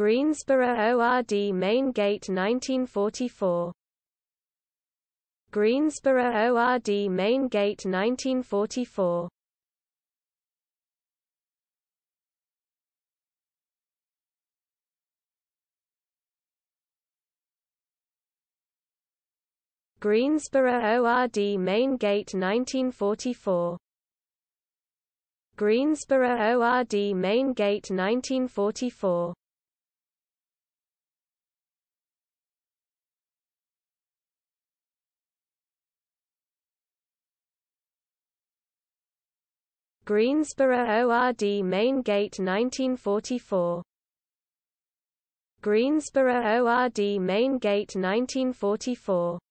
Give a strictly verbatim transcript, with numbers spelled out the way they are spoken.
Greensboro O R D Main Gate nineteen forty-four. Greensboro O R D Main Gate nineteen forty-four. Greensboro O R D Main Gate nineteen forty-four. Greensboro O R D Main Gate nineteen forty-four. Greensboro O R D Main Gate nineteen forty-four. Greensboro O R D Main Gate nineteen forty-four.